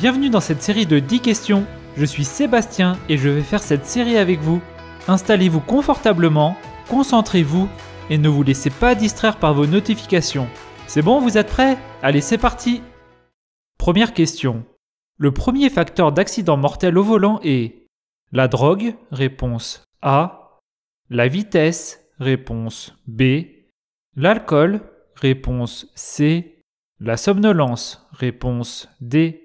Bienvenue dans cette série de 10 questions. Je suis Sébastien et je vais faire cette série avec vous. Installez-vous confortablement, concentrez-vous et ne vous laissez pas distraire par vos notifications. C'est bon, vous êtes prêts? Allez, c'est parti! Première question. Le premier facteur d'accident mortel au volant est la drogue, réponse A, la vitesse, réponse B, l'alcool, réponse C, la somnolence, réponse D.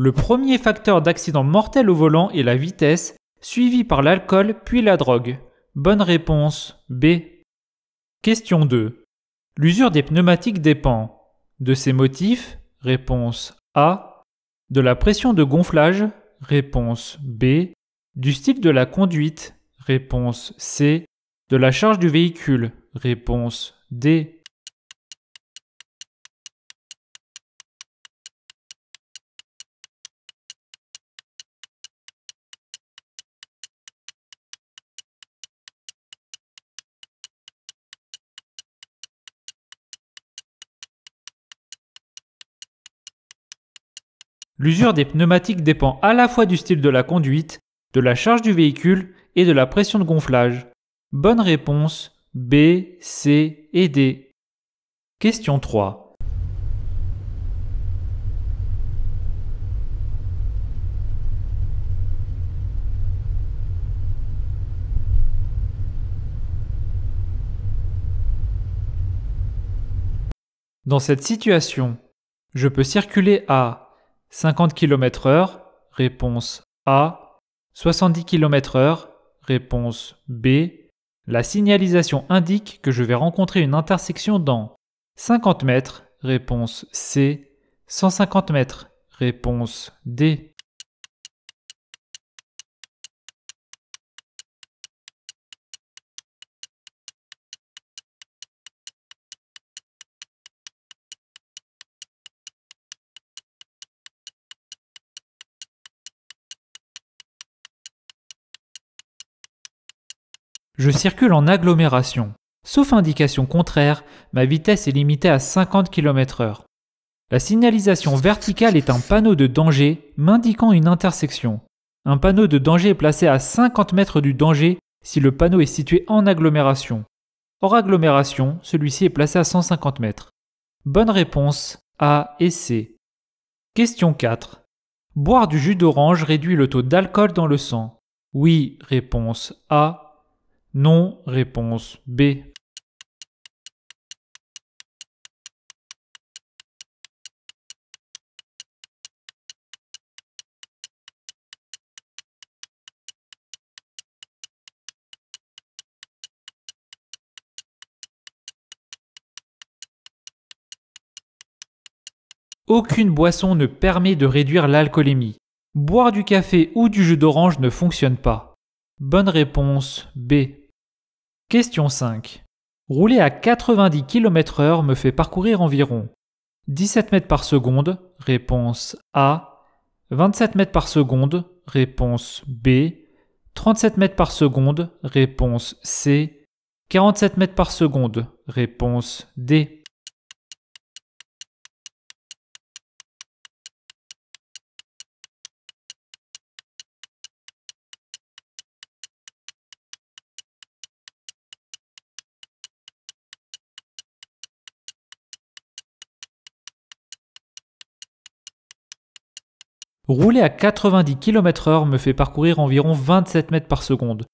Le premier facteur d'accident mortel au volant est la vitesse, suivi par l'alcool puis la drogue. Bonne réponse B. Question 2. L'usure des pneumatiques dépend de ses motifs, réponse A, de la pression de gonflage, réponse B, du style de la conduite, réponse C, de la charge du véhicule, réponse D. L'usure des pneumatiques dépend à la fois du style de la conduite, de la charge du véhicule et de la pression de gonflage. Bonne réponse B, C et D. Question 3. Dans cette situation, je peux circuler à 50 km/h, réponse A, 70 km/h, réponse B. La signalisation indique que je vais rencontrer une intersection dans 50 mètres, réponse C, 150 mètres, réponse D. Je circule en agglomération. Sauf indication contraire, ma vitesse est limitée à 50 km/h. La signalisation verticale est un panneau de danger m'indiquant une intersection. Un panneau de danger est placé à 50 mètres du danger si le panneau est situé en agglomération. Hors agglomération, celui-ci est placé à 150 mètres. Bonne réponse A et C. Question 4. Boire du jus d'orange réduit le taux d'alcool dans le sang. Oui, réponse A. Non, réponse B. Aucune boisson ne permet de réduire l'alcoolémie. Boire du café ou du jus d'orange ne fonctionne pas. Bonne réponse B. Question 5. Rouler à 90 km/h me fait parcourir environ 17 mètres par seconde, réponse A, 27 mètres par seconde, réponse B, 37 mètres par seconde, réponse C, 47 mètres par seconde, réponse D. Rouler à 90 km/h me fait parcourir environ 27 mètres par seconde.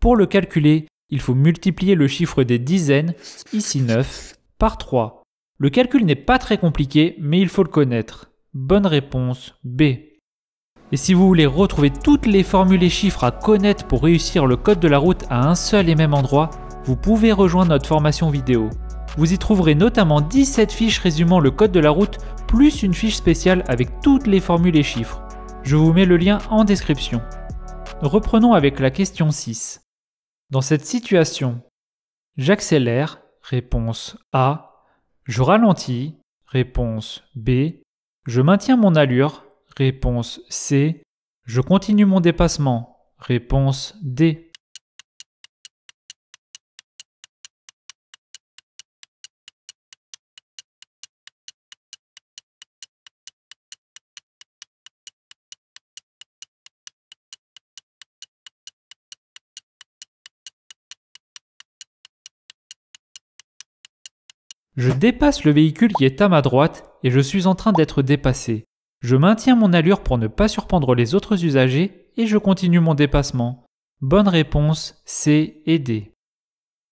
Pour le calculer, il faut multiplier le chiffre des dizaines, ici 9, par 3. Le calcul n'est pas très compliqué, mais il faut le connaître. Bonne réponse B. Et si vous voulez retrouver toutes les formules et chiffres à connaître pour réussir le code de la route à un seul et même endroit, vous pouvez rejoindre notre formation vidéo. Vous y trouverez notamment 17 fiches résumant le code de la route, plus une fiche spéciale avec toutes les formules et chiffres. Je vous mets le lien en description. Reprenons avec la question 6. Dans cette situation, j'accélère, réponse A, Je ralentis, réponse B. Je maintiens mon allure, réponse C. Je continue mon dépassement, réponse D. Je dépasse le véhicule qui est à ma droite et je suis en train d'être dépassé. Je maintiens mon allure pour ne pas surprendre les autres usagers et je continue mon dépassement. Bonne réponse C et D.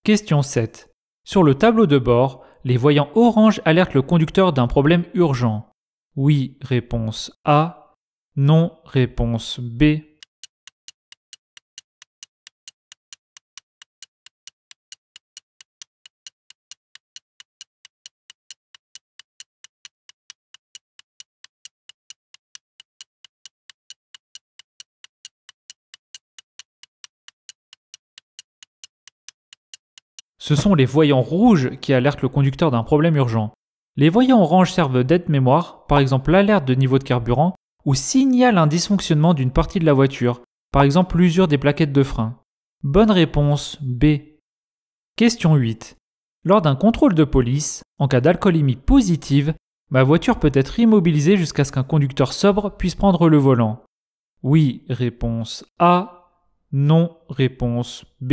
Question 7. Sur le tableau de bord, les voyants orange alertent le conducteur d'un problème urgent. Oui, réponse A. Non, réponse B. Ce sont les voyants rouges qui alertent le conducteur d'un problème urgent. Les voyants orange servent d'aide-mémoire, par exemple l'alerte de niveau de carburant, ou signalent un dysfonctionnement d'une partie de la voiture, par exemple l'usure des plaquettes de frein. Bonne réponse B. Question 8. Lors d'un contrôle de police, en cas d'alcoolémie positive, ma voiture peut être immobilisée jusqu'à ce qu'un conducteur sobre puisse prendre le volant. Oui, réponse A. Non, réponse B.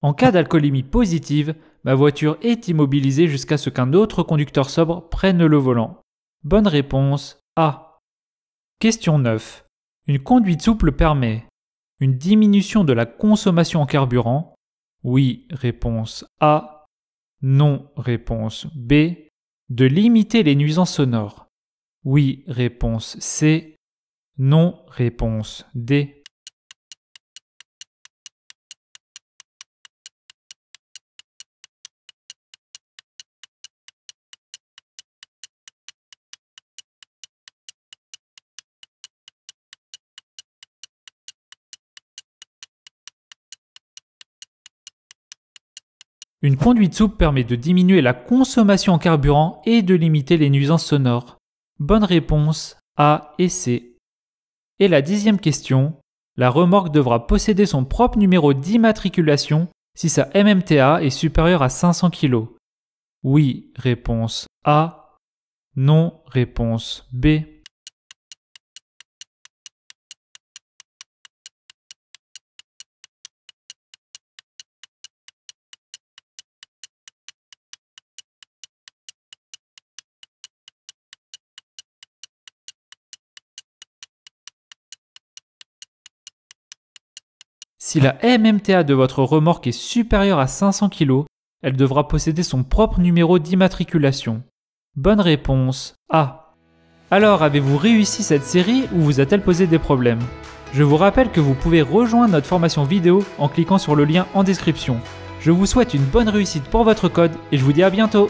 En cas d'alcoolémie positive, ma voiture est immobilisée jusqu'à ce qu'un autre conducteur sobre prenne le volant. Bonne réponse A. Question 9. Une conduite souple permet une diminution de la consommation en carburant. Oui, réponse A. Non, réponse B. De limiter les nuisances sonores. Oui, réponse C. Non, réponse D. Une conduite souple permet de diminuer la consommation en carburant et de limiter les nuisances sonores. Bonne réponse A et C. Et la 10e question, la remorque devra posséder son propre numéro d'immatriculation si sa MMTA est supérieure à 500 kg. Oui, réponse A. Non, réponse B. Si la MMTA de votre remorque est supérieure à 500 kg, elle devra posséder son propre numéro d'immatriculation. Bonne réponse A. Alors, avez-vous réussi cette série ou vous a-t-elle posé des problèmes? Je vous rappelle que vous pouvez rejoindre notre formation vidéo en cliquant sur le lien en description. Je vous souhaite une bonne réussite pour votre code et je vous dis à bientôt.